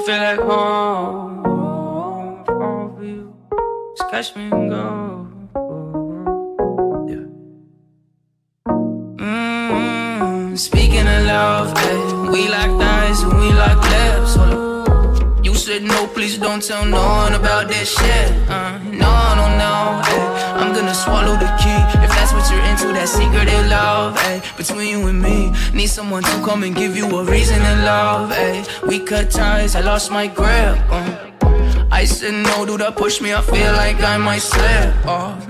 don't feel at home, oh, for you, just catch me and go. Yeah. Speaking of love, ay, we like eyes and we like lips. You said no, please don't tell no one about this shit. No, ay, I'm gonna swallow the key. If that's what you're into, that secretive love, ay, between you and me. Need someone to come and give you a reason to love, ay. We cut ties, I lost my grip, I said no, dude, that pushed me, I feel like I might slip,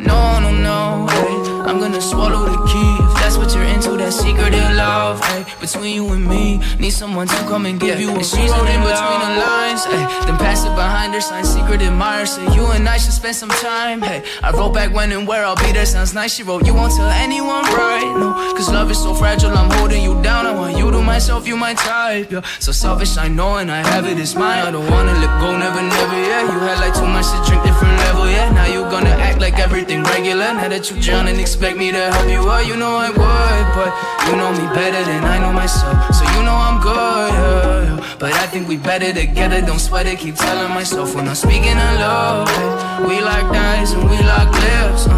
no, ay, I'm gonna swallow the key. If that's what you're into, that secretive love, ay, between you and me. Need someone to come and give you a reason to love. In between the lines, ay, then pass it behind her, sign secret admirer. So you and I should spend some time, hey. I wrote back when and where I'll be there, sounds nice. She wrote, you won't tell anyone, right? No, cause love is so fragile, I'm holding you down. I want you to myself, you my type, yeah. So selfish, I know, and I have it, it's mine. I don't wanna let go, never, yeah. You had like too much to drink, different level, yeah. Now you gonna act like everything regular. Now that you drown and expect me to help you out, you know I would, but you know me better than I know myself. So you know I'm good, yeah. But I think we better together, don't sweat it, keep telling myself. When I'm speaking of love, ay, we like eyes and we like lips,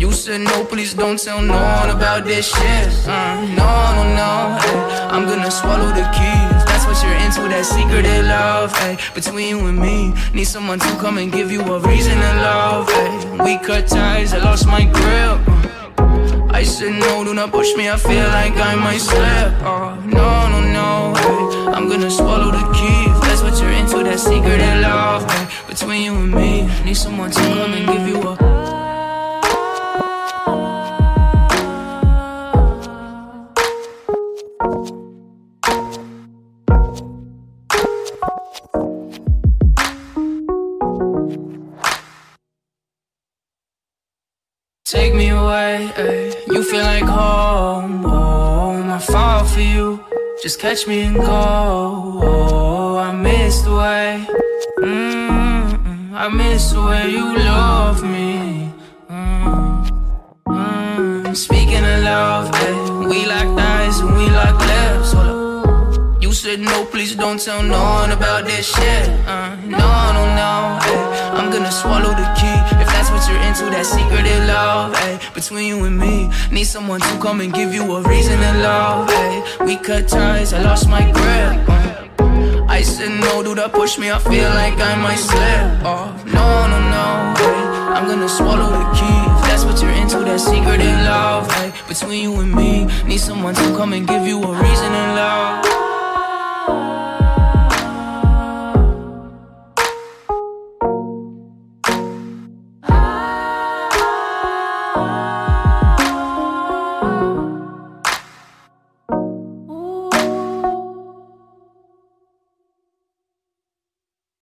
You said no, please don't tell no one about this shit, No, ay, I'm gonna swallow the keys. That's what you're into, that secretive love, ay, between you and me. Need someone to come and give you a reason to love, ay. We cut ties, I lost my grip, I said no, do not push me, I feel like I might slip, No, ay, I'm gonna swallow the key. If that's what you're into, that secret in love, ay, between you and me. Need someone to come and give you a take me away, ay. You feel like home, I fall for you. Just catch me and go, I miss the way, I miss the way you love me, Speaking of love, ay, we like eyes and we like lips, You said no, please don't tell no one about this shit, No, ay, I'm gonna swallow the key. If that's what you're into, that secretive love, ay, between you and me. Need someone to come and give you a reason to love, ay. We cut ties, I lost my grip, I said no, dude, that pushed me, I feel like I might slip, No, ay, I'm gonna swallow the key. If that's what you're into, that secretive love, ay, between you and me. Need someone to come and give you a reason to love.